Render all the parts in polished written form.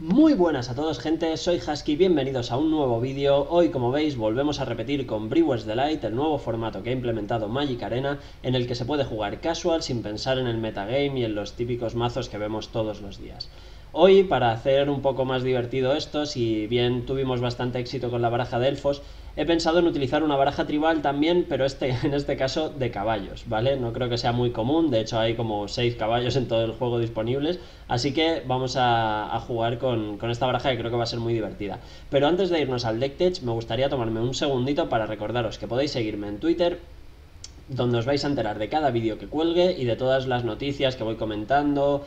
Muy buenas a todos, gente, soy Husky, bienvenidos a un nuevo vídeo. Hoy, como veis, volvemos a repetir con Brewer's Delight, el nuevo formato que ha implementado Magic Arena, en el que se puede jugar casual sin pensar en el metagame y en los típicos mazos que vemos todos los días. Hoy, para hacer un poco más divertido esto, si bien tuvimos bastante éxito con la baraja de elfos, he pensado en utilizar una baraja tribal también, pero en este caso de caballos, ¿vale? No creo que sea muy común, de hecho hay como 6 caballos en todo el juego disponibles, así que vamos a jugar con esta baraja que creo que va a ser muy divertida. Pero antes de irnos al DeckTech, me gustaría tomarme un segundito para recordaros que podéis seguirme en Twitter, donde os vais a enterar de cada vídeo que cuelgue y de todas las noticias que voy comentando,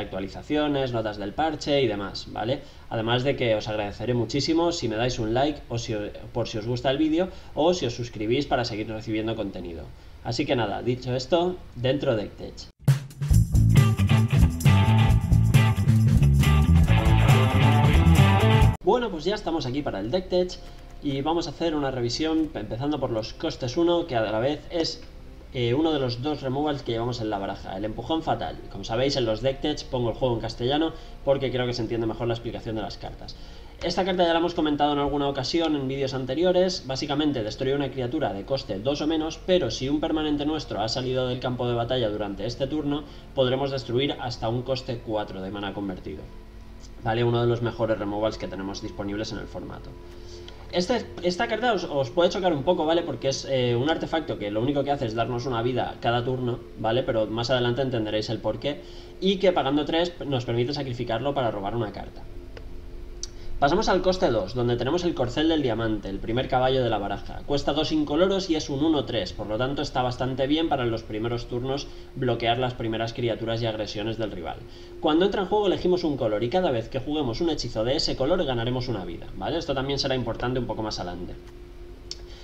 actualizaciones, notas del parche y demás, ¿vale? Además de que os agradeceré muchísimo si me dais un like o por si os gusta el vídeo o si os suscribís para seguir recibiendo contenido. Así que nada, dicho esto, dentro de DeckTech. Bueno, pues ya estamos aquí para el DeckTech. Y vamos a hacer una revisión empezando por los costes 1, que a la vez es uno de los 2 removals que llevamos en la baraja, el empujón fatal. Como sabéis, en los DeckTech pongo el juego en castellano porque creo que se entiende mejor la explicación de las cartas. Esta carta ya la hemos comentado en alguna ocasión en vídeos anteriores. Básicamente destruye una criatura de coste 2 o menos, pero si un permanente nuestro ha salido del campo de batalla durante este turno, podremos destruir hasta un coste 4 de mana convertido. Vale, uno de los mejores removals que tenemos disponibles en el formato. Esta carta os puede chocar un poco, ¿vale? Porque es un artefacto que lo único que hace es darnos una vida cada turno, ¿vale? Pero más adelante entenderéis el porqué. Y que pagando 3 nos permite sacrificarlo para robar una carta. Pasamos al coste 2, donde tenemos el Corcel del Diamante, el primer caballo de la baraja. Cuesta 2 incoloros y es un 1-3, por lo tanto está bastante bien para en los primeros turnos bloquear las primeras criaturas y agresiones del rival. Cuando entra en juego elegimos un color y cada vez que juguemos un hechizo de ese color ganaremos una vida, ¿vale? Esto también será importante un poco más adelante.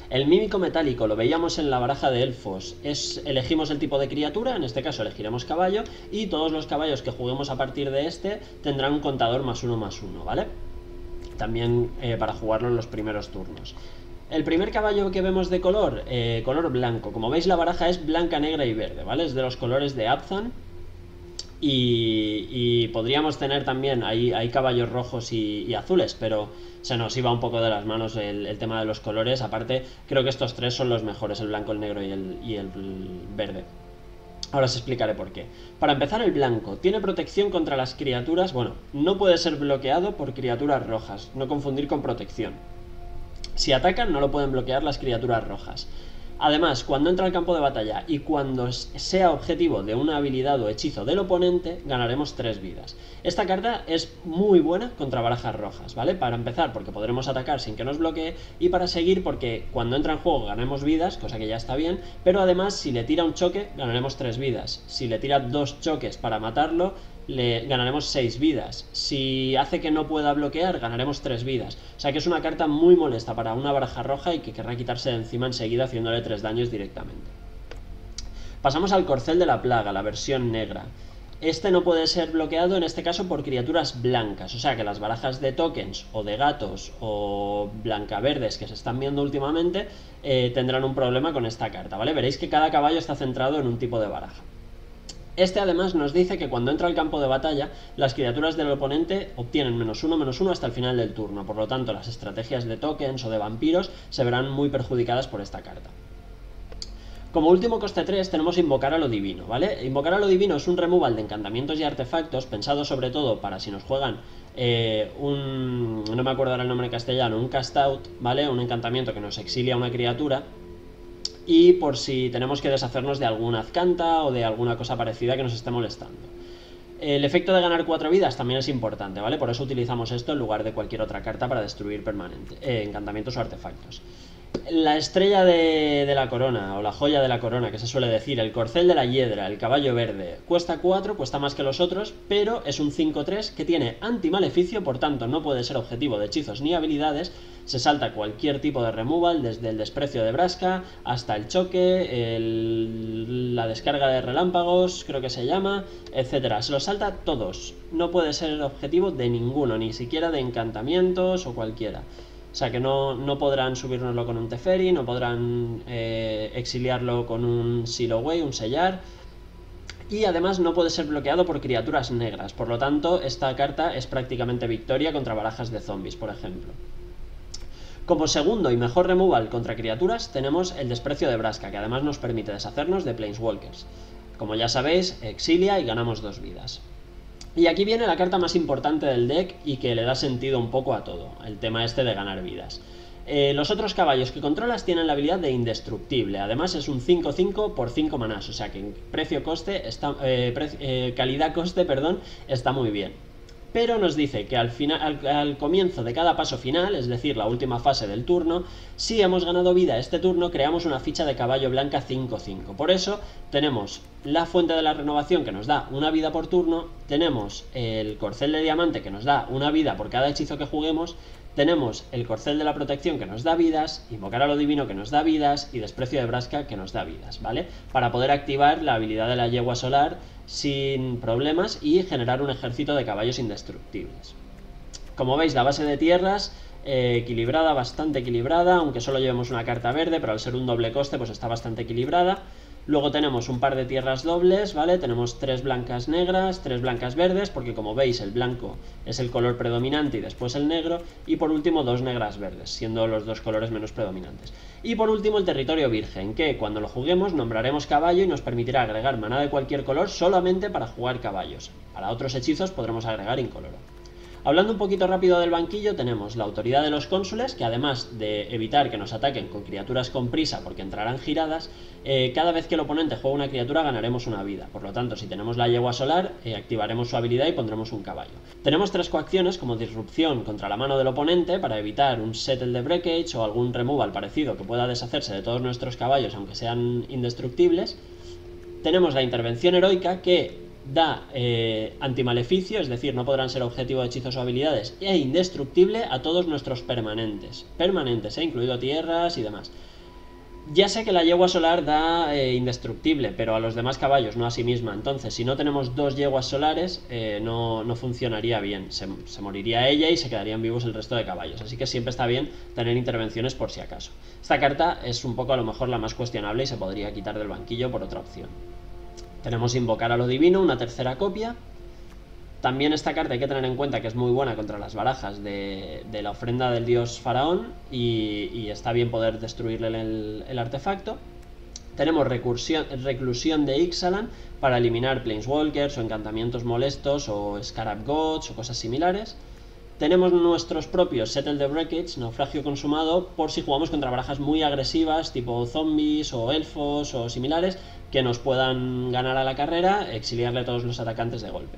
El Mímico Metálico lo veíamos en la baraja de elfos, elegimos el tipo de criatura, en este caso elegiremos caballo, y todos los caballos que juguemos a partir de este tendrán un contador +1/+1, ¿vale? También para jugarlo en los primeros turnos. El primer caballo que vemos de color blanco. Como veis, la baraja es blanca, negra y verde, ¿vale? Es de los colores de Abzan. Y podríamos tener también, hay caballos rojos y azules, pero se nos iba un poco de las manos el tema de los colores. Aparte, creo que estos 3 son los mejores, el blanco, el negro y el verde. Ahora os explicaré por qué. Para empezar, el blanco tiene protección contra las criaturas. Bueno, no puede ser bloqueado por criaturas rojas, no confundir con protección. Si atacan, no lo pueden bloquear las criaturas rojas. Además, cuando entra al campo de batalla y cuando sea objetivo de una habilidad o hechizo del oponente, ganaremos 3 vidas. Esta carta es muy buena contra barajas rojas, ¿vale? Para empezar, porque podremos atacar sin que nos bloquee, y para seguir, porque cuando entra en juego ganaremos vidas, cosa que ya está bien, pero además, si le tira un choque, ganaremos 3 vidas. Si le tira 2 choques para matarlo, le ganaremos 6 vidas. Si hace que no pueda bloquear, ganaremos 3 vidas. O sea que es una carta muy molesta para una baraja roja y que querrá quitarse de encima enseguida haciéndole 3 daños directamente. Pasamos al Corcel de la Plaga, la versión negra. Este no puede ser bloqueado en este caso por criaturas blancas, o sea que las barajas de tokens o de gatos o blancaverdes que se están viendo últimamente tendrán un problema con esta carta, ¿vale? Veréis que cada caballo está centrado en un tipo de baraja. Este además nos dice que cuando entra al campo de batalla, las criaturas del oponente obtienen -1/-1 hasta el final del turno. Por lo tanto, las estrategias de tokens o de vampiros se verán muy perjudicadas por esta carta. Como último coste 3 tenemos Invocar a lo Divino, ¿vale? Invocar a lo Divino es un removal de encantamientos y artefactos pensado sobre todo para si nos juegan no me acuerdo ahora el nombre en castellano, un Cast Out, ¿vale? Un encantamiento que nos exilia una criatura. Y por si tenemos que deshacernos de alguna Azcanta o de alguna cosa parecida que nos esté molestando. El efecto de ganar 4 vidas también es importante, ¿vale? Por eso utilizamos esto en lugar de cualquier otra carta para destruir encantamientos o artefactos. La estrella de la corona, o la joya de la corona, que se suele decir, el Corcel de la Hiedra, el caballo verde, cuesta 4, cuesta más que los otros, pero es un 5-3 que tiene antimaleficio, por tanto no puede ser objetivo de hechizos ni habilidades, se salta cualquier tipo de removal, desde el Desprecio de Vraska hasta el choque, la descarga de relámpagos, creo que se llama, etcétera. Se los salta todos, no puede ser objetivo de ninguno, ni siquiera de encantamientos o cualquiera. O sea que no podrán subirnoslo con un Teferi, no podrán exiliarlo con un Seal Away, un sellar. y además no puede ser bloqueado por criaturas negras, por lo tanto esta carta es prácticamente victoria contra barajas de zombies, por ejemplo. Como segundo y mejor removal contra criaturas tenemos el Desprecio de Vraska, que además nos permite deshacernos de Planeswalkers. Como ya sabéis, exilia y ganamos 2 vidas. Y aquí viene la carta más importante del deck y que le da sentido un poco a todo, el tema este de ganar vidas. Los otros caballos que controlas tienen la habilidad de indestructible, además es un 5-5 por 5 manás, o sea que en calidad-coste está muy bien. Pero nos dice que al comienzo de cada paso final, es decir, la última fase del turno, si hemos ganado vida este turno, creamos una ficha de caballo blanca 5-5. Por eso tenemos la Fuente de la Renovación, que nos da 1 vida por turno, tenemos el Corcel de Diamante, que nos da 1 vida por cada hechizo que juguemos, tenemos el Corcel de la Protección, que nos da vidas, Invocar a lo Divino, que nos da vidas, y Desprecio de Vraska, que nos da vidas, ¿vale? Para poder activar la habilidad de la Yegua Solar sin problemas y generar un ejército de caballos indestructibles. Como veis, la base de tierras equilibrada, bastante equilibrada, aunque solo llevemos una carta verde, pero al ser un doble coste pues está bastante equilibrada. Luego tenemos un par de tierras dobles, ¿vale? Tenemos 3 blancas negras, 3 blancas verdes, porque como veis el blanco es el color predominante y después el negro. Y por último 2 negras verdes, siendo los 2 colores menos predominantes. Y por último el territorio virgen, que cuando lo juguemos nombraremos caballo y nos permitirá agregar maná de cualquier color solamente para jugar caballos. Para otros hechizos podremos agregar incoloro. Hablando un poquito rápido del banquillo, tenemos la autoridad de los cónsules, que además de evitar que nos ataquen con criaturas con prisa porque entrarán giradas, cada vez que el oponente juega una criatura ganaremos 1 vida. Por lo tanto, si tenemos la Yegua Solar, activaremos su habilidad y pondremos un caballo. Tenemos 3 coacciones como disrupción contra la mano del oponente para evitar un Settle the Wreckage o algún removal parecido que pueda deshacerse de todos nuestros caballos aunque sean indestructibles. Tenemos la intervención heroica, que da antimaleficio, es decir, no podrán ser objetivo de hechizos o habilidades, e indestructible a todos nuestros permanentes, incluido tierras y demás. Ya sé que la Yegua Solar da indestructible, pero a los demás caballos, no a sí misma. Entonces, si no tenemos 2 yeguas solares, no funcionaría bien. Se moriría ella y se quedarían vivos el resto de caballos. Así que siempre está bien tener intervenciones por si acaso. Esta carta es un poco a lo mejor la más cuestionable y se podría quitar del banquillo por otra opción. Tenemos Invocar a lo Divino, una 3ª copia. También esta carta hay que tener en cuenta que es muy buena contra las barajas de la ofrenda del dios faraón y está bien poder destruirle el artefacto. Tenemos Reclusión de Ixalan para eliminar Planeswalkers o encantamientos molestos o Scarab Gods o cosas similares. Tenemos nuestros propios Settle the Wreckage, Naufragio Consumado, por si jugamos contra barajas muy agresivas, tipo zombies o elfos o similares, que nos puedan ganar a la carrera, exiliarle a todos los atacantes de golpe.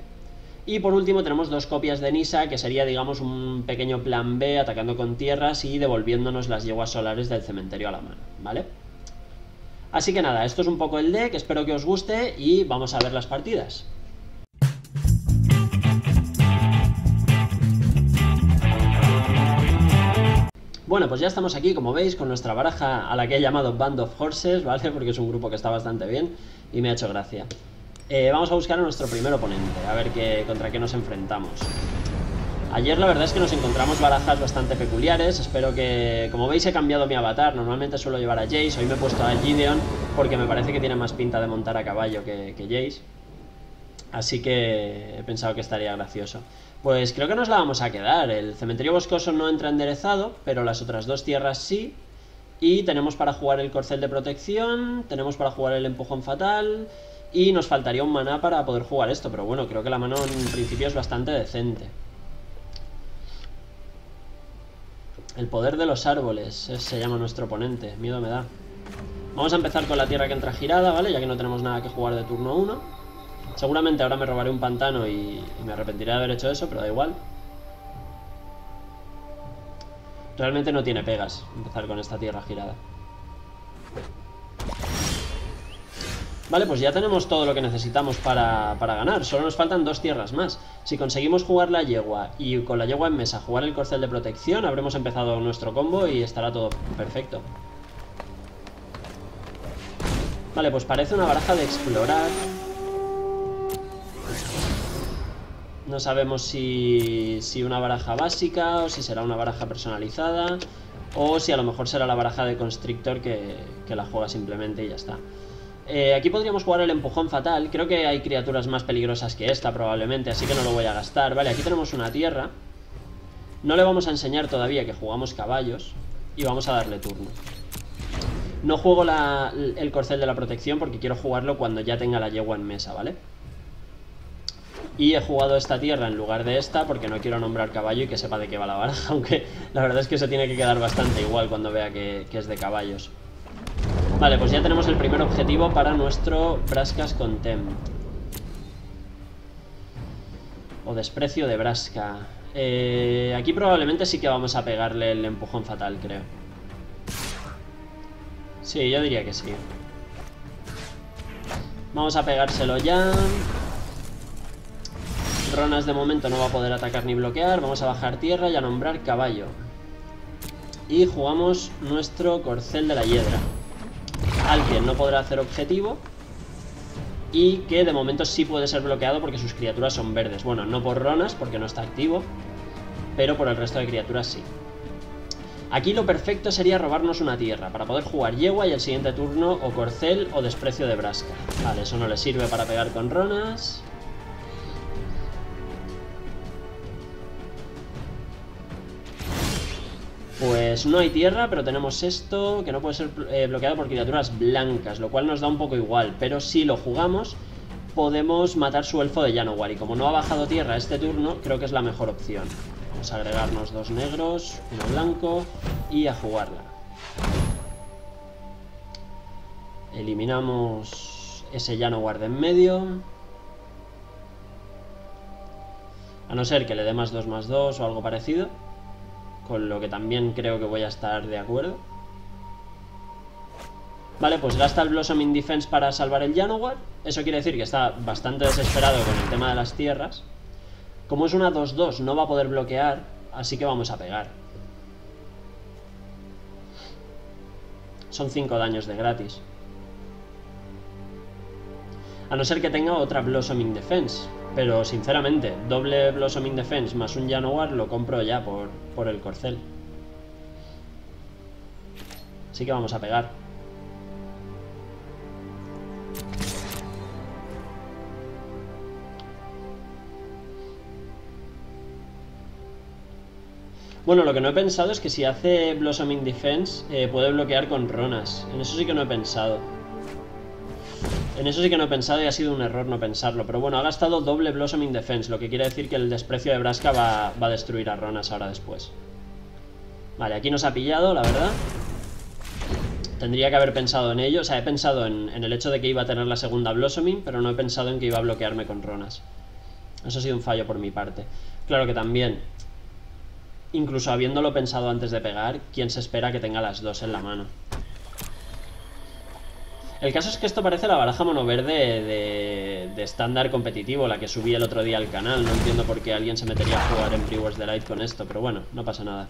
Y por último tenemos 2 copias de Nisa, que sería, digamos, un pequeño plan B, atacando con tierras y devolviéndonos las Yeguas Solares del cementerio a la mano, ¿vale? Así que nada, esto es un poco el deck, espero que os guste y vamos a ver las partidas. Bueno, pues ya estamos aquí, como veis, con nuestra baraja a la que he llamado Band of Horses, ¿vale? Porque es un grupo que está bastante bien y me ha hecho gracia. Vamos a buscar a nuestro primer oponente, a ver contra qué nos enfrentamos. Ayer la verdad es que nos encontramos barajas bastante peculiares, espero que... Como veis, he cambiado mi avatar, normalmente suelo llevar a Jace, hoy me he puesto a Gideon porque me parece que tiene más pinta de montar a caballo que Jace. Así que he pensado que estaría gracioso. Pues creo que nos la vamos a quedar. El cementerio boscoso no entra enderezado, pero las otras 2 tierras sí. Y tenemos para jugar el Corcel de Protección, tenemos para jugar el Empujón Fatal y nos faltaría un maná para poder jugar esto, pero bueno, creo que la mano en principio es bastante decente. El poder de los árboles se llama nuestro oponente, miedo me da. Vamos a empezar con la tierra que entra girada, ¿vale? Ya que no tenemos nada que jugar de turno 1. Seguramente ahora me robaré un pantano y me arrepentiré de haber hecho eso, pero da igual. Realmente no tiene pegas empezar con esta tierra girada. Vale, pues ya tenemos todo lo que necesitamos para ganar. Solo nos faltan 2 tierras más. Si conseguimos jugar la yegua y con la yegua en mesa jugar el Corcel de Protección, habremos empezado nuestro combo y estará todo perfecto. Vale, pues parece una baraja de explorar. No sabemos si una baraja básica o si será una baraja personalizada o si a lo mejor será la baraja de Constrictor que la juega simplemente y ya está. Aquí podríamos jugar el empujón fatal. Creo que hay criaturas más peligrosas que esta probablemente, así que no lo voy a gastar. Vale, aquí tenemos una tierra. No le vamos a enseñar todavía que jugamos caballos y vamos a darle turno. No juego el corcel de la protección porque quiero jugarlo cuando ya tenga la yegua en mesa, ¿vale? Y he jugado esta tierra en lugar de esta porque no quiero nombrar caballo y que sepa de qué va la baraja, aunque la verdad es que se tiene que quedar bastante igual cuando vea que es de caballos. Vale, pues ya tenemos el primer objetivo para nuestro Vraskas Contempt. O desprecio de Vraska. Aquí probablemente sí que vamos a pegarle el empujón fatal, creo. Sí, yo diría que sí. Vamos a pegárselo ya. Ronas de momento no va a poder atacar ni bloquear. Vamos a bajar tierra y a nombrar caballo. Y jugamos nuestro corcel de la hiedra, al que no podrá hacer objetivo y que de momento sí puede ser bloqueado porque sus criaturas son verdes. Bueno, no por Ronas porque no está activo, pero por el resto de criaturas sí. Aquí lo perfecto sería robarnos una tierra para poder jugar yegua y el siguiente turno o corcel o desprecio de Vraska. Vale, eso no le sirve para pegar con Ronas. Pues no hay tierra, pero tenemos esto, que no puede ser bloqueado por criaturas blancas, lo cual nos da un poco igual. Pero si lo jugamos, podemos matar su elfo de Llanowar, y como no ha bajado tierra este turno, creo que es la mejor opción. Vamos a agregarnos dos negros, uno blanco, y a jugarla. Eliminamos ese Llanowar de en medio. A no ser que le dé +2/+2 o algo parecido, con lo que también creo que voy a estar de acuerdo. Vale, pues gasta el Blossoming Defense para salvar el Llanowar. Eso quiere decir que está bastante desesperado con el tema de las tierras. Como es una 2-2 no va a poder bloquear, así que vamos a pegar. Son 5 daños de gratis. A no ser que tenga otra Blossoming Defense. Pero sinceramente, doble Blossoming Defense más un Llanowar lo compro ya por el corcel. Así que vamos a pegar. Bueno, lo que no he pensado es que si hace Blossoming Defense puede bloquear con Ronas. En eso sí que no he pensado. En eso sí que no he pensado y ha sido un error no pensarlo. Pero bueno, ha gastado doble Blossoming Defense, lo que quiere decir que el desprecio de Vraska va a destruir a Ronas ahora después. Vale, aquí nos ha pillado, la verdad. Tendría que haber pensado en ello. O sea, he pensado en el hecho de que iba a tener la segunda Blossoming, pero no he pensado en que iba a bloquearme con Ronas. Eso ha sido un fallo por mi parte. Claro que también, incluso habiéndolo pensado antes de pegar, ¿quién se espera que tenga las dos en la mano? El caso es que esto parece la baraja monoverde de estándar competitivo, la que subí el otro día al canal. No entiendo por qué alguien se metería a jugar en Brewer's Delight con esto, pero bueno, no pasa nada.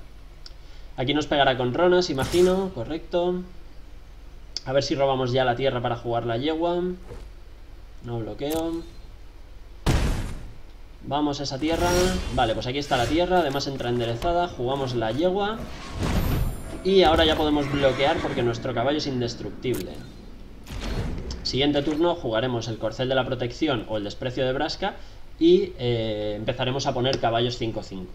Aquí nos pegará con Ronas, imagino, correcto. A ver si robamos ya la tierra para jugar la yegua. No bloqueo. Vamos a esa tierra. Vale, pues aquí está la tierra, además entra enderezada. Jugamos la yegua. Y ahora ya podemos bloquear porque nuestro caballo es indestructible. Siguiente turno jugaremos el corcel de la protección o el desprecio de Vraska y empezaremos a poner caballos 5-5.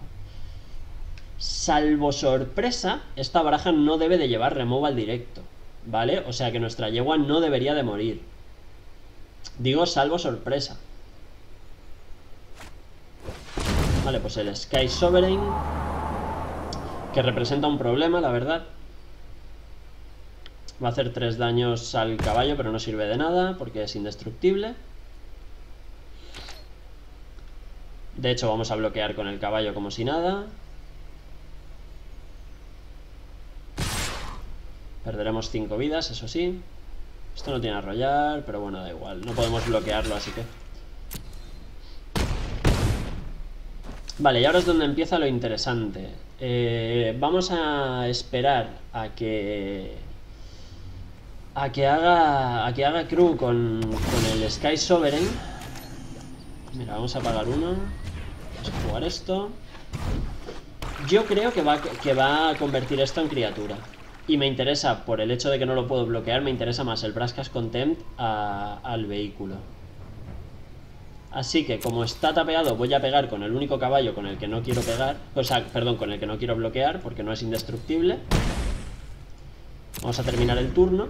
Salvo sorpresa, esta baraja no debe de llevar removal directo, ¿vale? O sea que nuestra yegua no debería de morir. Digo salvo sorpresa. Vale, pues el Sky Sovereign, que representa un problema, la verdad. Va a hacer 3 daños al caballo, pero no sirve de nada porque es indestructible. De hecho, vamos a bloquear con el caballo como si nada. Perderemos 5 vidas, eso sí. Esto no tiene arrollar, pero bueno, da igual. No podemos bloquearlo, así que... Vale, y ahora es donde empieza lo interesante. Vamos a esperar a que... A que haga crew con el Sky Sovereign. Mira, vamos a pagar uno. Vamos a jugar esto. Yo creo que va a convertir esto en criatura. Y me interesa, por el hecho de que no lo puedo bloquear, me interesa más el Vraska's Contempt al vehículo. Así que como está tapeado, voy a pegar con el único caballo con el que no quiero pegar. O sea, perdón, con el que no quiero bloquear, porque no es indestructible. Vamos a terminar el turno.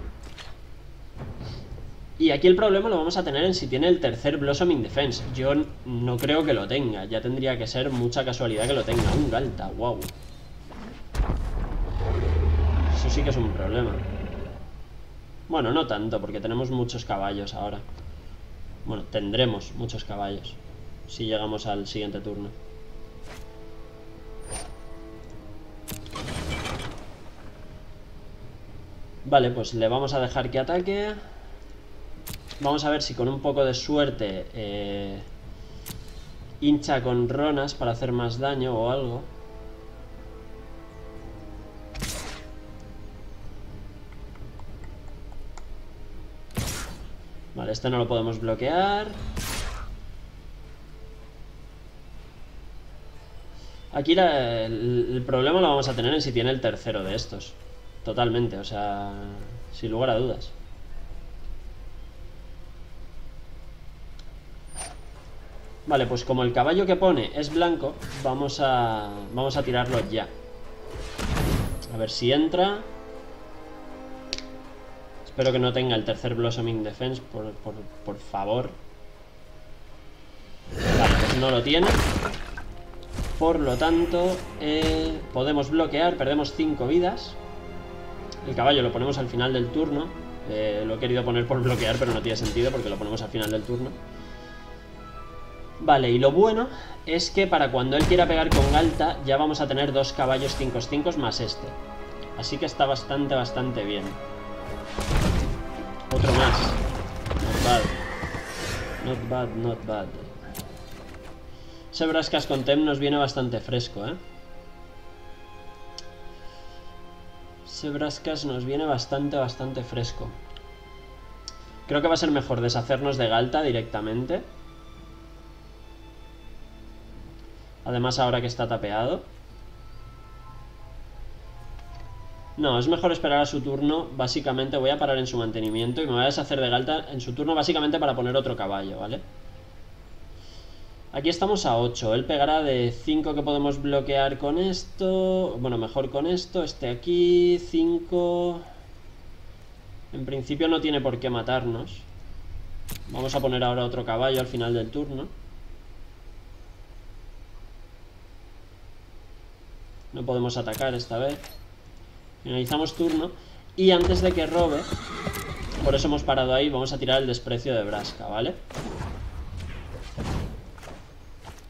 Y aquí el problema lo vamos a tener en si tiene el tercer Blossoming Defense. Yo no creo que lo tenga. Ya tendría que ser mucha casualidad que lo tenga. Un Galta, wow. Eso sí que es un problema. Bueno, no tanto, porque tenemos muchos caballos ahora. Bueno, tendremos muchos caballos si llegamos al siguiente turno. Vale, pues le vamos a dejar que ataque. Vamos a ver si con un poco de suerte hincha con Ronas para hacer más daño o algo. Vale, este no lo podemos bloquear. Aquí el problema lo vamos a tener en si tiene el tercero de estos. Totalmente, o sea, sin lugar a dudas. Vale, pues como el caballo que pone es blanco, vamos a tirarlo ya. A ver si entra. Espero que no tenga el tercer Blossoming Defense, por favor. Vale, pues no lo tiene. Por lo tanto, podemos bloquear, perdemos 5 vidas. El caballo lo ponemos al final del turno. Lo he querido poner por bloquear, pero no tiene sentido porque lo ponemos al final del turno. Vale, y lo bueno es que para cuando él quiera pegar con Galta ya vamos a tener dos caballos 5-5 más este. Así que está bastante bien. Otro más. Not bad. Not bad, not bad. Ese Vraska's Contempt nos viene bastante fresco, ¿eh? Ese Vraska's nos viene bastante fresco. Creo que va a ser mejor deshacernos de Galta directamente. Además ahora que está tapeado. No, es mejor esperar a su turno. Básicamente voy a parar en su mantenimiento y me voy a deshacer de Galta en su turno, básicamente para poner otro caballo, ¿vale? Aquí estamos a 8. Él pegará de 5 que podemos bloquear con esto. Bueno, mejor con esto. Este aquí, 5. En principio no tiene por qué matarnos. Vamos a poner ahora otro caballo al final del turno. No podemos atacar esta vez. Finalizamos turno. Y antes de que robe, por eso hemos parado ahí, vamos a tirar el Desprecio de Vraska, ¿vale?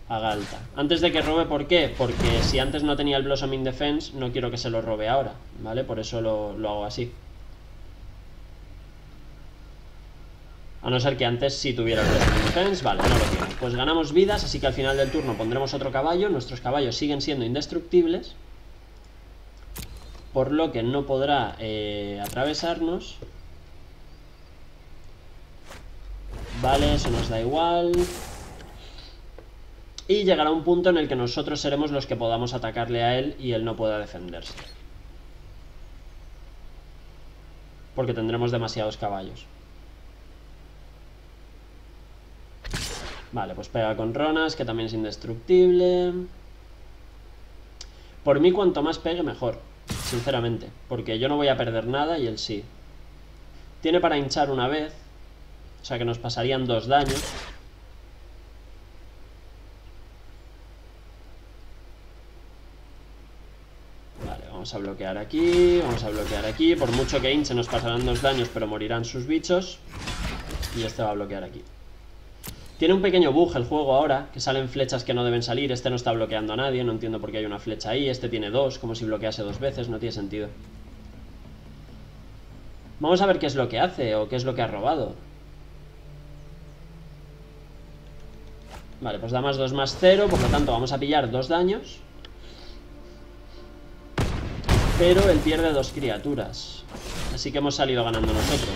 A Galta. Antes de que robe, ¿por qué? Porque si antes no tenía el Blossoming Defense, no quiero que se lo robe ahora, ¿vale? Por eso lo hago así. A no ser que antes sí tuviera el Blossoming Defense. Vale, no lo tiene. Pues ganamos vidas, así que al final del turno pondremos otro caballo. Nuestros caballos siguen siendo indestructibles, por lo que no podrá atravesarnos. Vale, eso nos da igual. Y llegará un punto en el que nosotros seremos los que podamos atacarle a él y él no pueda defenderse, porque tendremos demasiados caballos. Vale, pues pega con Ronas, que también es indestructible. Por mí, cuanto más pegue, mejor, sinceramente, porque yo no voy a perder nada y él sí. Tiene para hinchar una vez, o sea que nos pasarían 2 daños. Vale, vamos a bloquear aquí, vamos a bloquear aquí. Por mucho que hinche nos pasarán 2 daños, pero morirán sus bichos. Y este va a bloquear aquí. Tiene un pequeño bug el juego ahora, que salen flechas que no deben salir. Este no está bloqueando a nadie, no entiendo por qué hay una flecha ahí. Este tiene 2, como si bloquease 2 veces, no tiene sentido. Vamos a ver qué es lo que hace o qué es lo que ha robado. Vale, pues da más 2 más 0, por lo tanto vamos a pillar 2 daños. Pero él pierde 2 criaturas, así que hemos salido ganando nosotros.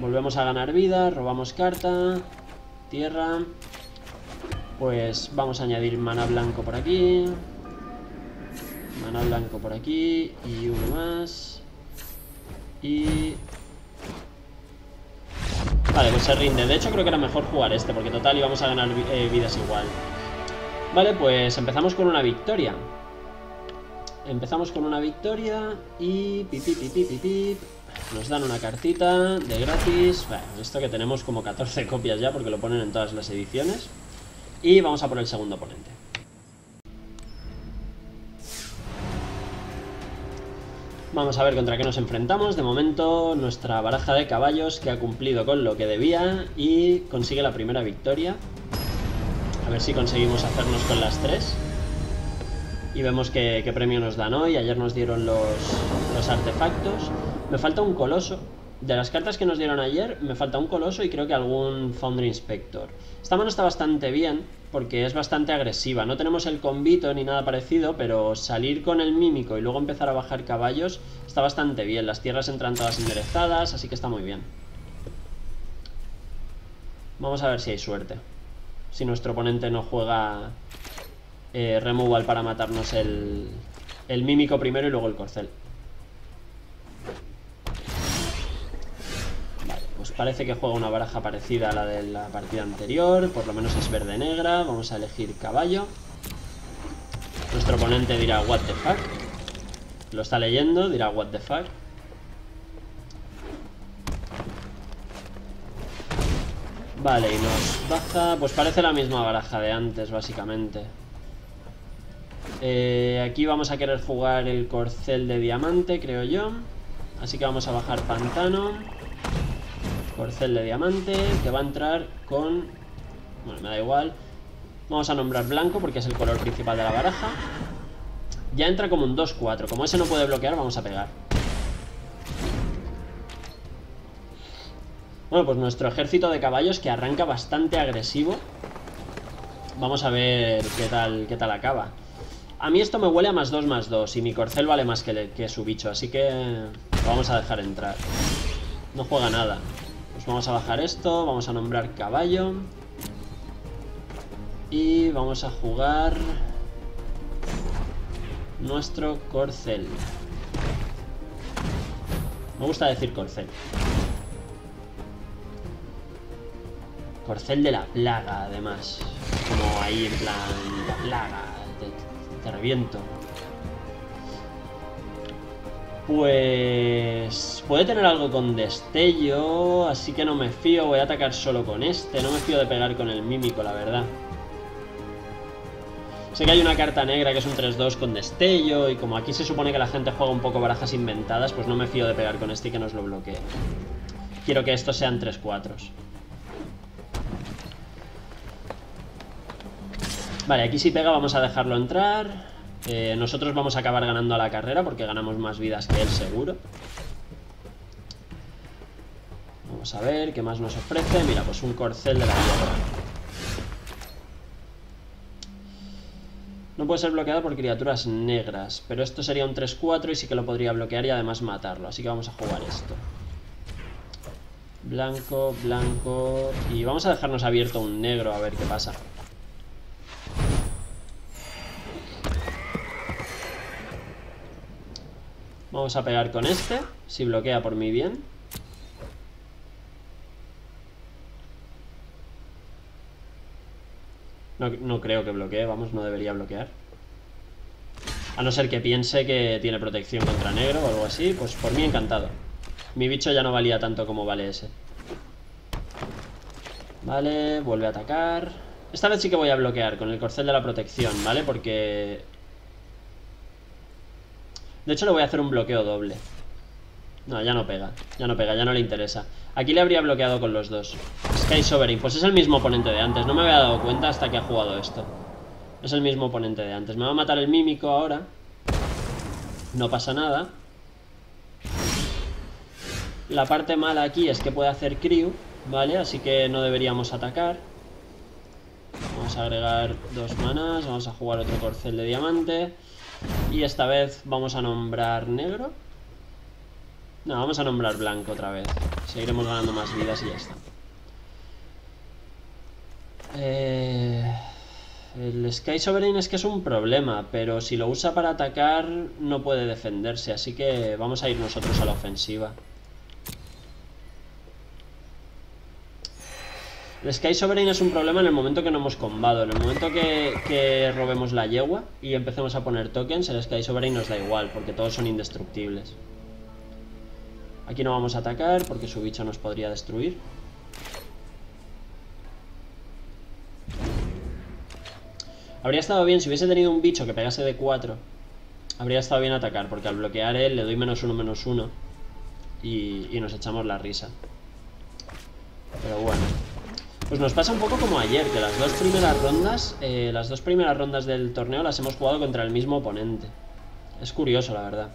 Volvemos a ganar vida, robamos carta. Tierra. Pues vamos a añadir maná blanco por aquí. Maná blanco por aquí. Y uno más. Y... vale, pues se rinde. De hecho creo que era mejor jugar este, porque total íbamos a ganar vidas igual. Vale, pues empezamos con una victoria. Empezamos con una victoria. Y... nos dan una cartita de gratis. Bueno, esto que tenemos como 14 copias ya, porque lo ponen en todas las ediciones. Y vamos a por el segundo oponente. Vamos a ver contra qué nos enfrentamos. De momento, nuestra baraja de caballos, que ha cumplido con lo que debía y consigue la primera victoria. A ver si conseguimos hacernos con las tres. Y vemos qué premio nos dan hoy. Ayer nos dieron los artefactos. Me falta un coloso. De las cartas que nos dieron ayer, me falta un coloso y creo que algún Foundry Inspector. Esta mano está bastante bien, porque es bastante agresiva. No tenemos el combito ni nada parecido, pero salir con el mímico y luego empezar a bajar caballos está bastante bien. Las tierras entran todas enderezadas, así que está muy bien. Vamos a ver si hay suerte. Si nuestro oponente no juega removal para matarnos el mímico primero y luego el corcel. Parece que juega una baraja parecida a la de la partida anterior. Por lo menos es verde-negra. Vamos a elegir caballo. Nuestro oponente dirá what the fuck. Lo está leyendo, dirá what the fuck. Vale, y nos baja... pues parece la misma baraja de antes, básicamente. Aquí vamos a querer jugar el corcel de diamante, creo yo. Así que vamos a bajar pantano. Corcel de diamante, que va a entrar con... bueno, me da igual. Vamos a nombrar blanco porque es el color principal de la baraja. Ya entra como un 2-4. Como ese no puede bloquear, vamos a pegar. Bueno, pues nuestro ejército de caballos, que arranca bastante agresivo. Vamos a ver qué tal acaba. A mí esto me huele a +2/+2. Y mi corcel vale más que su bicho. Así que lo vamos a dejar entrar. No juega nada. Pues vamos a bajar esto, vamos a nombrar caballo. Y vamos a jugar nuestro corcel. Me gusta decir corcel. Corcel de la plaga, además. Como ahí en plan, la plaga, te reviento. Pues puede tener algo con destello, así que no me fío, voy a atacar solo con este, no me fío de pegar con el mímico, la verdad. Sé que hay una carta negra que es un 3-2 con destello y como aquí se supone que la gente juega un poco barajas inventadas, pues no me fío de pegar con este y que nos lo bloquee. Quiero que estos sean 3-4s. Vale, aquí si pega vamos a dejarlo entrar. Nosotros vamos a acabar ganando a la carrera porque ganamos más vidas que él seguro. Vamos a ver qué más nos ofrece. Mira, pues un corcel de la hiedra. No puede ser bloqueado por criaturas negras, pero esto sería un 3-4 y sí que lo podría bloquear y además matarlo. Así que vamos a jugar esto. Blanco, blanco. Y vamos a dejarnos abierto un negro a ver qué pasa. Vamos a pegar con este, si bloquea por mi bien. No creo que bloquee, vamos, no debería bloquear. A no ser que piense que tiene protección contra negro o algo así, pues por mí encantado. Mi bicho ya no valía tanto como vale ese. Vale, vuelve a atacar. Esta vez sí que voy a bloquear con el corcel de la protección, ¿vale? Porque... de hecho le voy a hacer un bloqueo doble. No, ya no pega. Ya no pega, ya no le interesa. Aquí le habría bloqueado con los dos. Sky Sovereign, pues es el mismo oponente de antes. No me había dado cuenta hasta que ha jugado esto. Es el mismo oponente de antes. Me va a matar el mímico ahora. No pasa nada. La parte mala aquí es que puede hacer crew, ¿vale? Así que no deberíamos atacar. Vamos a agregar dos manas. Vamos a jugar otro corcel de diamante. Y esta vez vamos a nombrar negro. No, vamos a nombrar blanco otra vez. Seguiremos ganando más vidas y ya está. El Sky Sovereign es que es un problema, pero si lo usa para atacar no puede defenderse, así que vamos a ir nosotros a la ofensiva. El Sky Sovereign es un problema en el momento que no hemos combado. En el momento que robemos la yegua y empecemos a poner tokens, el Sky Sovereign nos da igual, porque todos son indestructibles. Aquí no vamos a atacar porque su bicho nos podría destruir. Habría estado bien, si hubiese tenido un bicho que pegase de 4, habría estado bien atacar, porque al bloquear él le doy -1/-1 y nos echamos la risa. Pero bueno, pues nos pasa un poco como ayer, que las dos primeras rondas del torneo las hemos jugado contra el mismo oponente. Es curioso, la verdad.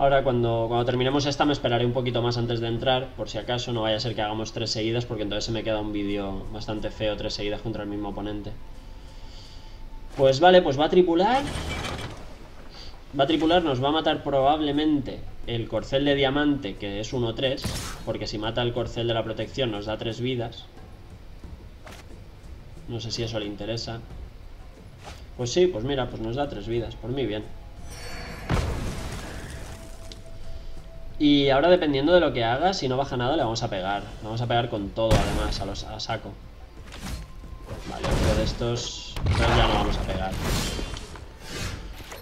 Ahora cuando terminemos esta me esperaré un poquito más antes de entrar, por si acaso, no vaya a ser que hagamos 3 seguidas, porque entonces se me queda un vídeo bastante feo, 3 seguidas contra el mismo oponente. Pues vale, pues va a tripular. Va a tripular, nos va a matar probablemente el Corcel de Diamante, que es 1-3, porque si mata el Corcel de la Protección nos da 3 vidas. No sé si eso le interesa. Pues sí, pues mira, pues nos da 3 vidas, por mí bien. Y ahora, dependiendo de lo que haga, si no baja nada le vamos a pegar. Le vamos a pegar con todo, además, a saco. Vale, otro de estos pues ya no vamos a pegar.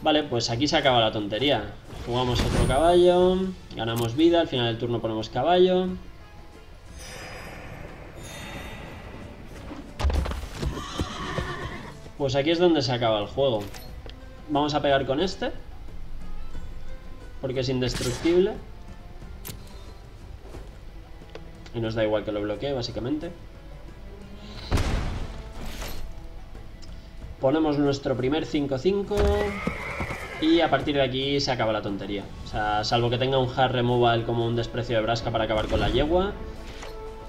Vale, pues aquí se acaba la tontería. Jugamos otro caballo, ganamos vida, al final del turno ponemos caballo. Pues aquí es donde se acaba el juego. Vamos a pegar con este, porque es indestructible y nos da igual que lo bloquee, básicamente. Ponemos nuestro primer 5-5. Y a partir de aquí se acaba la tontería. O sea, salvo que tenga un hard removal como un Desprecio de Vraska para acabar con la yegua,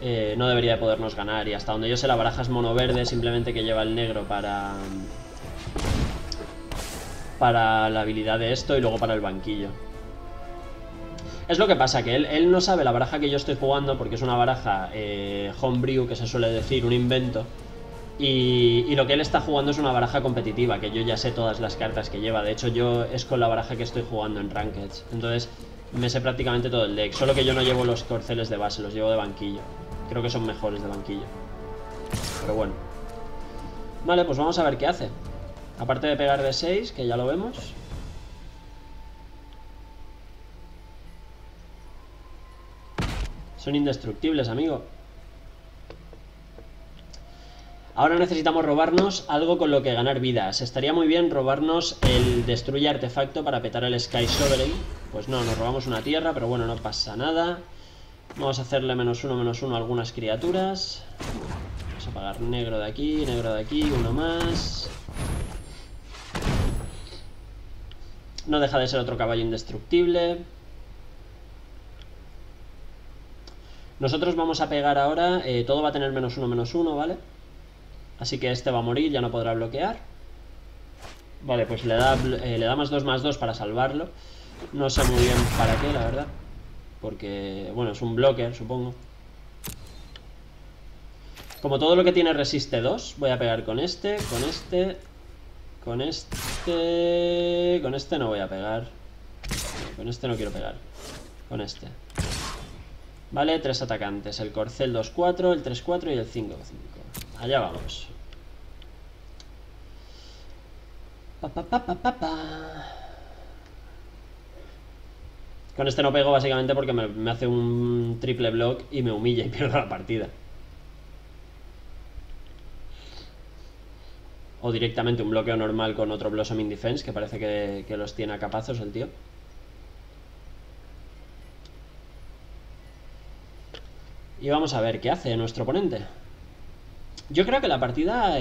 no debería de podernos ganar. Y hasta donde yo sé, la baraja es mono verde, simplemente que lleva el negro para la habilidad de esto y luego para el banquillo. Es lo que pasa, que él no sabe la baraja que yo estoy jugando, porque es una baraja homebrew, que se suele decir, un invento. Y lo que él está jugando es una baraja competitiva, que yo ya sé todas las cartas que lleva. De hecho, yo es con la baraja que estoy jugando en Ranked. Entonces, me sé prácticamente todo el deck. Solo que yo no llevo los corceles de base, los llevo de banquillo. Creo que son mejores de banquillo. Pero bueno. Vale, pues vamos a ver qué hace. Aparte de pegar de 6, que ya lo vemos. Son indestructibles, amigo. Ahora necesitamos robarnos algo con lo que ganar vidas. Estaría muy bien robarnos el Destruye Artefacto para petar el Sky Sovereign. Pues no, nos robamos una tierra, pero bueno, no pasa nada. Vamos a hacerle -1/-1 a algunas criaturas. Vamos a pagar negro de aquí, uno más. No deja de ser otro caballo indestructible. Nosotros vamos a pegar ahora, todo va a tener -1/-1, ¿vale? Así que este va a morir, ya no podrá bloquear. Vale, pues le da +2/+2 para salvarlo. No sé muy bien para qué, la verdad, porque, bueno, es un blocker, supongo. Como todo lo que tiene resiste 2, voy a pegar con este, con este, con este. Con este no voy a pegar. Con este no quiero pegar. Con este. Vale, 3 atacantes. El Corcel 2-4, el 3-4 y el 5-5. Allá vamos. Con este no pego básicamente porque me hace un triple block y me humilla y pierdo la partida. O directamente un bloqueo normal con otro Blossoming Defense, que parece que los tiene a capazos el tío. Y vamos a ver qué hace nuestro oponente. Yo creo que la partida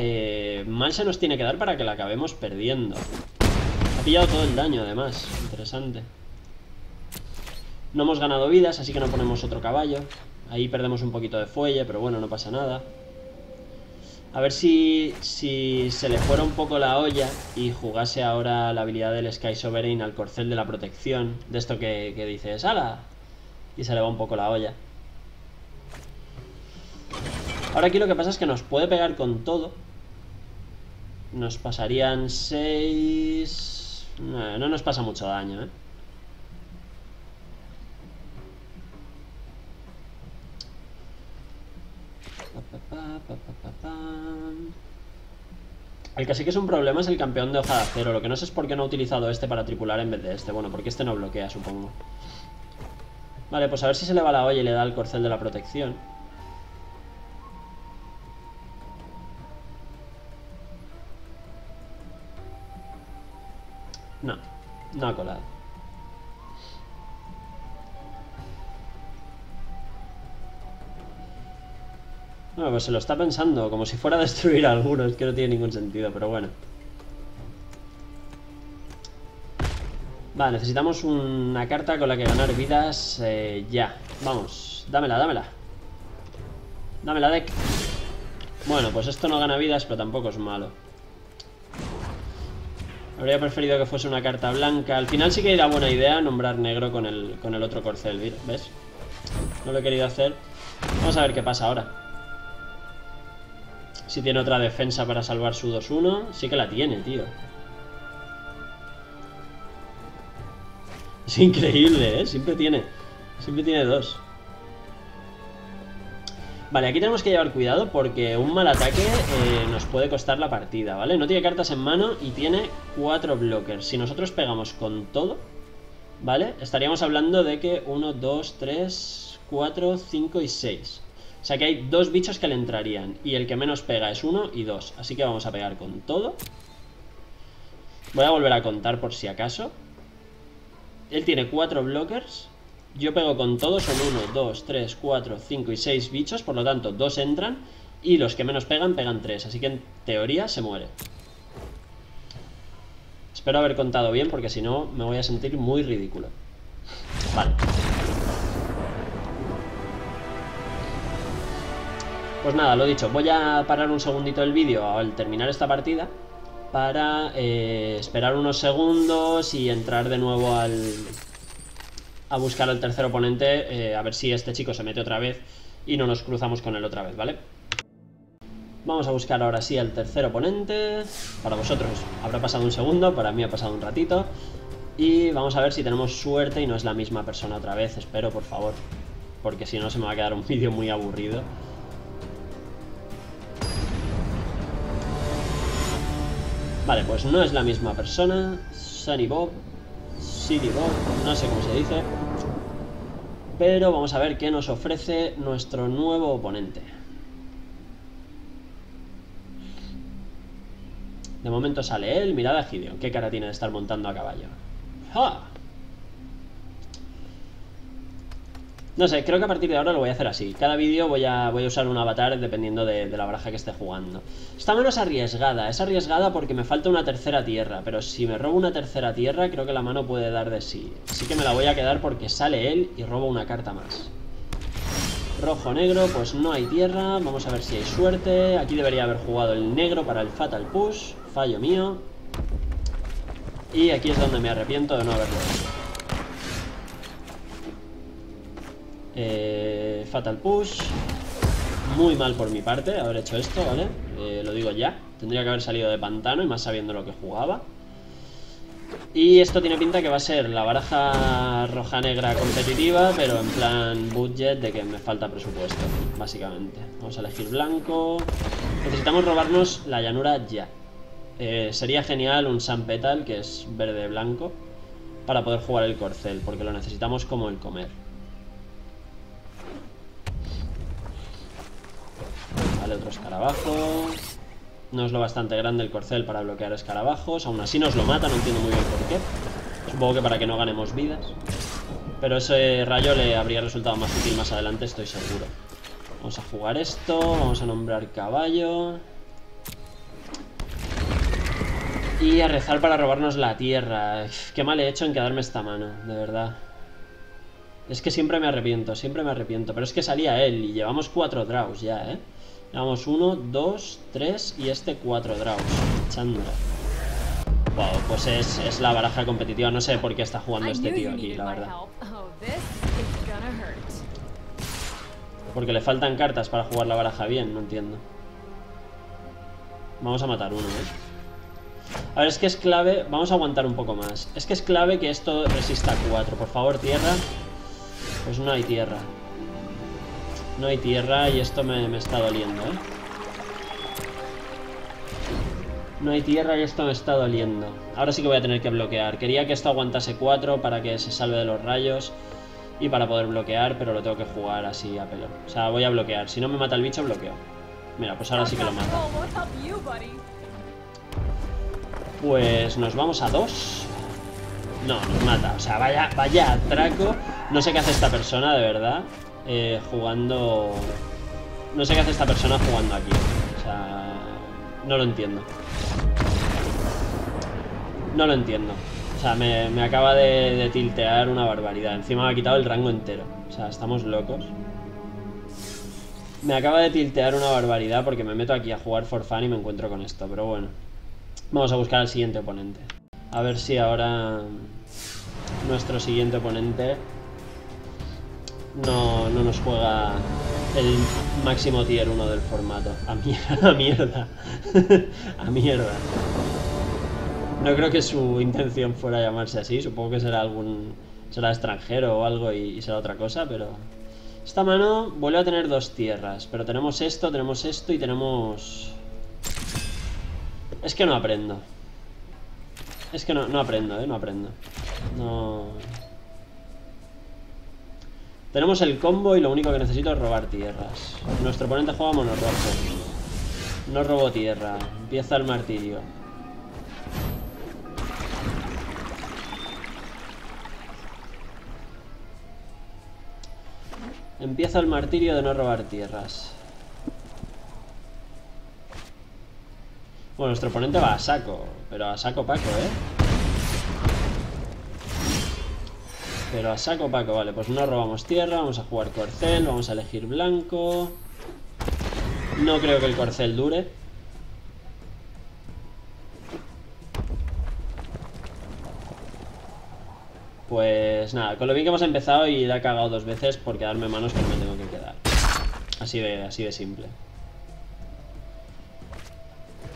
mal se nos tiene que dar para que la acabemos perdiendo. Ha pillado todo el daño, además. Interesante. No hemos ganado vidas, así que no ponemos otro caballo. Ahí perdemos un poquito de fuelle, pero bueno, no pasa nada. A ver si se le fuera un poco la olla y jugase ahora la habilidad del Sky Sovereign al Corcel de la Protección. De esto que dices, ¡hala! Y se le va un poco la olla. Ahora aquí lo que pasa es que nos puede pegar con todo. Nos pasarían 6... No nos pasa mucho daño, ¿eh? El que sí que es un problema es el campeón de hoja de acero. Lo que no sé es por qué no he utilizado este para tripular en vez de este. Bueno, porque este no bloquea, supongo. Vale, pues a ver si se le va la olla y le da el corcel de la protección. No, no ha colado. No, pues se lo está pensando, como si fuera a destruir a alguno. Es que no tiene ningún sentido, pero bueno. Vale, necesitamos una carta con la que ganar vidas ya. Vamos, dámela, dámela. Dámela, Deck. Bueno, pues esto no gana vidas, pero tampoco es malo. Habría preferido que fuese una carta blanca. Al final sí que era buena idea nombrar negro con el otro corcel, ¿ves? No lo he querido hacer. Vamos a ver qué pasa ahora. Si tiene otra defensa para salvar su 2-1. Sí que la tiene, tío. Es increíble, ¿eh? Siempre tiene dos. Vale, aquí tenemos que llevar cuidado porque un mal ataque nos puede costar la partida, ¿vale? No tiene cartas en mano y tiene 4 blockers. Si nosotros pegamos con todo, ¿vale? Estaríamos hablando de que 1, 2, 3, 4, 5 y 6. O sea que hay 2 bichos que le entrarían y el que menos pega es 1 y 2. Así que vamos a pegar con todo. Voy a volver a contar por si acaso. Él tiene 4 blockers. Yo pego con todos, son 1, 2, 3, 4, 5 y 6 bichos. Por lo tanto, 2 entran. Y los que menos pegan, pegan 3. Así que en teoría se muere. Espero haber contado bien, porque si no me voy a sentir muy ridículo. Vale. Pues nada, lo dicho. Voy a parar un segundito el vídeo al terminar esta partida, para esperar unos segundos y entrar de nuevo a buscar al tercer oponente, a ver si este chico se mete otra vez y no nos cruzamos con él otra vez, ¿vale? Vamos a buscar ahora sí al tercer oponente. Para vosotros habrá pasado un segundo, para mí ha pasado un ratito. Y vamos a ver si tenemos suerte y no es la misma persona otra vez. Espero, por favor, porque si no se me va a quedar un vídeo muy aburrido. Vale, pues no es la misma persona. Sunny Bob, City Bob, no sé cómo se dice. Pero vamos a ver qué nos ofrece nuestro nuevo oponente. De momento sale él. Mirad a Gideon. Qué cara tiene de estar montando a caballo. ¡Ja! No sé, creo que a partir de ahora lo voy a hacer así. Cada vídeo voy a usar un avatar dependiendo de la baraja que esté jugando. Está menos arriesgada. Es arriesgada porque me falta una tercera tierra. Pero si me robo una tercera tierra, creo que la mano puede dar de sí. Así que me la voy a quedar porque sale él y robo una carta más. Rojo-negro, pues no hay tierra. Vamos a ver si hay suerte. Aquí debería haber jugado el negro para el Fatal Push. Fallo mío. Y aquí es donde me arrepiento de no haberlo hecho. Fatal Push. Muy mal por mi parte haber hecho esto, ¿vale? Lo digo ya. Tendría que haber salido de pantano y más sabiendo lo que jugaba. Y esto tiene pinta que va a ser la baraja roja-negra competitiva, pero en plan budget de que me falta presupuesto, básicamente. Vamos a elegir blanco. Necesitamos robarnos la llanura ya. Sería genial un Sun Petal, que es verde-blanco, para poder jugar el corcel, porque lo necesitamos como el comer. Vale, otro escarabajo. No es lo bastante grande el corcel para bloquear escarabajos. Aún así nos lo mata, no entiendo muy bien por qué. Supongo que para que no ganemos vidas. Pero ese rayo le habría resultado más útil más adelante, estoy seguro. Vamos a jugar esto. Vamos a nombrar caballo. Y a rezar para robarnos la tierra. Uf, qué mal he hecho en quedarme esta mano, de verdad. Es que siempre me arrepiento. Pero es que salía él y llevamos 4 draws ya, ¿eh? Llevamos 1, 2, 3 y este 4 draws. Chandra. Wow, pues es la baraja competitiva. No sé por qué está jugando este tío aquí, la verdad. Porque le faltan cartas para jugar la baraja bien, no entiendo. Vamos a matar uno, ¿eh? A ver, es que es clave. Vamos a aguantar un poco más. Es que es clave que esto resista 4. Por favor, tierra. Pues no hay tierra. No hay tierra y esto me está doliendo, ¿eh? No hay tierra y esto me está doliendo. Ahora sí que voy a tener que bloquear. Quería que esto aguantase 4 para que se salve de los rayos y para poder bloquear, pero lo tengo que jugar así a pelo. O sea, voy a bloquear. Si no me mata el bicho, bloqueo. Mira, pues ahora sí que lo mata. Pues nos vamos a 2. No, nos mata. O sea, vaya atraco. No sé qué hace esta persona, de verdad. Jugando... No sé qué hace esta persona jugando aquí. O sea... No lo entiendo. No lo entiendo. O sea, me acaba de tiltear una barbaridad. Encima me ha quitado el rango entero. O sea, estamos locos. Me acaba de tiltear una barbaridad porque me meto aquí a jugar for fun y me encuentro con esto. Pero bueno. Vamos a buscar al siguiente oponente. A ver si ahora... Nuestro siguiente oponente... No nos juega el máximo tier 1 del formato. A mierda. No creo que su intención fuera llamarse así. Supongo que será extranjero o algo y será otra cosa, pero... Esta mano vuelve a tener 2 tierras. Pero tenemos esto y tenemos... Es que no aprendo. Es que no aprendo, ¿eh? No aprendo. No... Tenemos el combo y lo único que necesito es robar tierras. Nuestro oponente juega monorrojo. No robo tierra. Empieza el martirio. Empieza el martirio de no robar tierras. Bueno, nuestro oponente va a saco. Pero a saco Paco, ¿eh? Pero a saco Paco, vale, pues no robamos tierra. Vamos a jugar corcel, vamos a elegir blanco. No creo que el corcel dure. Pues nada, con lo bien que hemos empezado y la he cagado 2 veces por quedarme manos que no me tengo que quedar. Así de simple.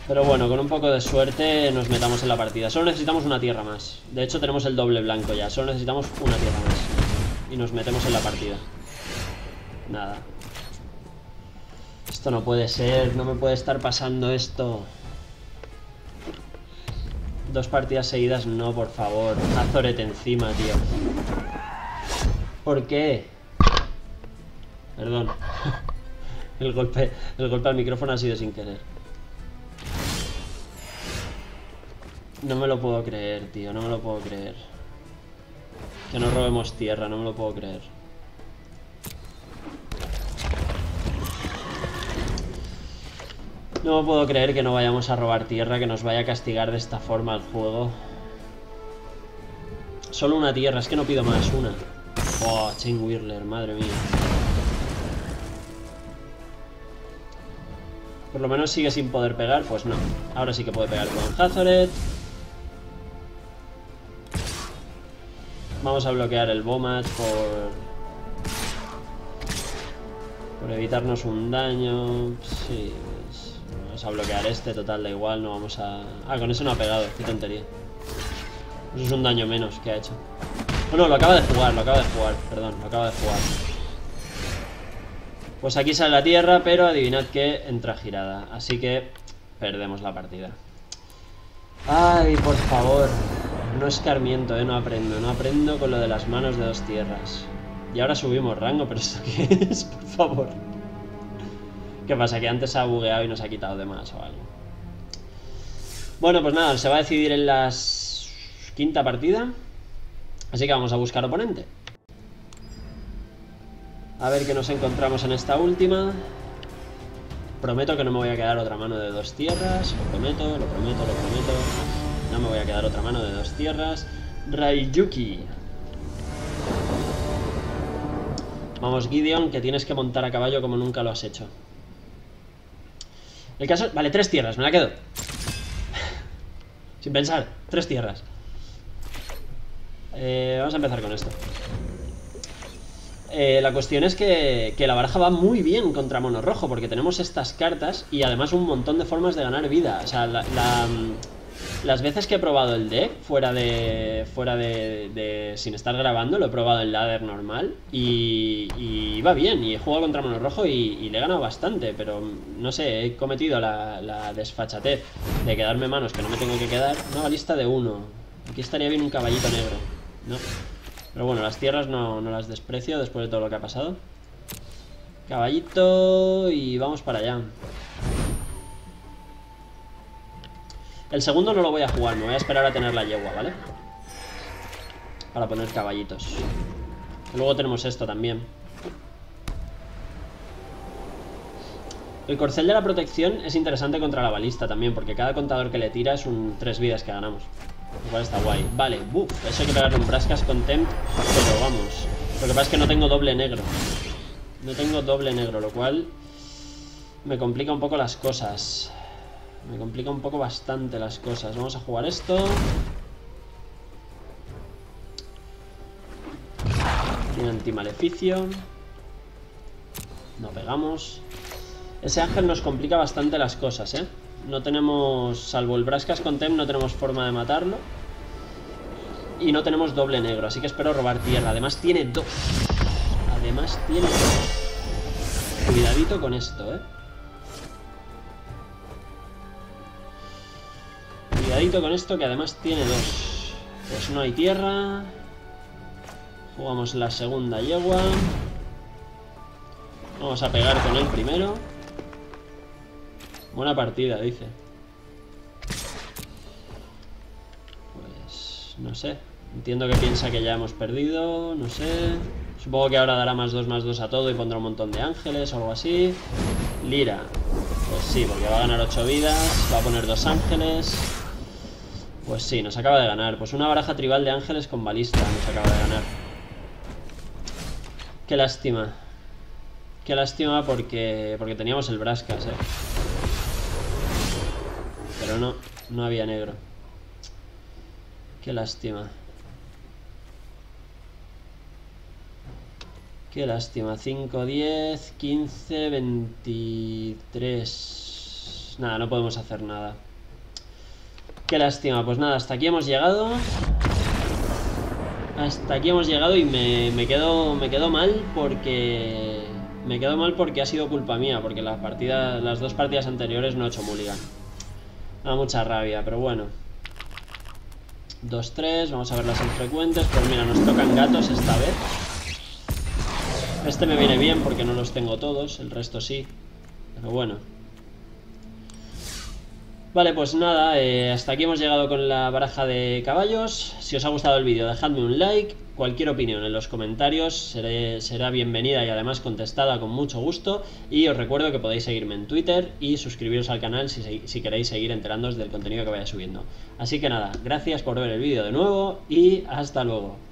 Pero bueno, con un poco de suerte nos metamos en la partida. Solo necesitamos una tierra más. De hecho tenemos el doble blanco ya. Solo necesitamos una tierra más. Y nos metemos en la partida. Nada. Esto no puede ser. No me puede estar pasando esto. 2 partidas seguidas. No, por favor. Hazoret encima, tío. ¿Por qué? Perdón. El golpe al micrófono ha sido sin querer. No me lo puedo creer, tío, no me lo puedo creer. Que no robemos tierra, no me lo puedo creer. No me puedo creer que no vayamos a robar tierra, que nos vaya a castigar de esta forma el juego. Solo una tierra, es que no pido más, una. Oh, Chain Whirler, madre mía. Por lo menos sigue sin poder pegar, pues no. Ahora sí que puede pegar con Hazoret. Vamos a bloquear el Bomat por evitarnos un daño. Sí, pues vamos a bloquear este, total, da igual, no vamos a... Ah, con eso no ha pegado, qué tontería. Eso es un daño menos que ha hecho. Bueno, lo acaba de jugar. Pues aquí sale la tierra, pero adivinad que entra girada. Así que perdemos la partida. Ay, por favor. No escarmiento, no aprendo con lo de las manos de 2 tierras. Y ahora subimos rango, pero ¿esto qué es? Por favor. ¿Qué pasa? Que antes se ha bugueado y nos ha quitado de más o algo. Bueno, pues nada, se va a decidir en la 5ª partida. Así que vamos a buscar oponente. A ver qué nos encontramos en esta última. Prometo que no me voy a quedar otra mano de 2 tierras. Lo prometo. No me voy a quedar otra mano de 2 tierras. Raiyuki. Vamos, Gideon, que tienes que montar a caballo como nunca lo has hecho. El caso... Vale, 3 tierras, me la quedo. Sin pensar, 3 tierras. Vamos a empezar con esto. La cuestión es que la baraja va muy bien contra mono rojo, porque tenemos estas cartas y además un montón de formas de ganar vida. O sea, las veces que he probado el deck, sin estar grabando, lo he probado en ladder normal y va bien, y he jugado contra mono rojo y le he ganado bastante, pero no sé, he cometido la desfachatez de quedarme manos que no me tengo que quedar. Una balista de 1, aquí estaría bien un caballito negro, ¿no? Pero bueno, las tierras no las desprecio después de todo lo que ha pasado. Caballito y vamos para allá. El segundo no lo voy a jugar, me voy a esperar a tener la yegua, ¿vale? Para poner caballitos. Luego tenemos esto también. El corcel de la protección es interesante contra la balista también, porque cada contador que le tira es un 3 vidas que ganamos. Igual está guay. Vale, buf, eso hay que pegarle un Brascas Contempt, pero vamos. Lo que pasa es que no tengo doble negro. No tengo doble negro, lo cual me complica un poco las cosas. Me complica un poco bastante las cosas. Vamos a jugar esto. Tiene antimaleficio. No pegamos. Ese ángel nos complica bastante las cosas, ¿eh? No tenemos, salvo el Brascas Contempt, no tenemos forma de matarlo. Y no tenemos doble negro, así que espero robar tierra. Además tiene 2. Además tiene 2. Cuidadito con esto, ¿eh? Cuidadito con esto, que además tiene 2. Pues no hay tierra. Jugamos la segunda yegua. Vamos a pegar con el primero. Buena partida, dice. Pues no sé. Entiendo que piensa que ya hemos perdido. No sé. Supongo que ahora dará +2/+2 a todo y pondrá un montón de ángeles o algo así. Lira. Pues sí, porque va a ganar 8 vidas. Va a poner 2 ángeles. Pues sí, nos acaba de ganar. Pues una baraja tribal de ángeles con balista nos acaba de ganar. Qué lástima. Qué lástima porque teníamos el Brascas, eh. Pero no había negro. Qué lástima. Qué lástima. 5, 10, 15, 23. Nada, no podemos hacer nada. Qué lástima, pues nada, hasta aquí hemos llegado. Hasta aquí hemos llegado y me quedo mal porque... Me quedo mal porque ha sido culpa mía, porque las dos partidas anteriores no he hecho mulligan. Me da mucha rabia, pero bueno. 2, 3, vamos a ver las infrecuentes. Pues mira, nos tocan gatos esta vez. Este me viene bien porque no los tengo todos, el resto sí. Pero bueno. Vale, pues nada, hasta aquí hemos llegado con la baraja de caballos. Si os ha gustado el vídeo, dejadme un like. Cualquier opinión en los comentarios será bienvenida y además contestada con mucho gusto. Y os recuerdo que podéis seguirme en Twitter y suscribiros al canal si queréis seguir enterándoos del contenido que vaya subiendo. Así que nada, gracias por ver el vídeo de nuevo y hasta luego.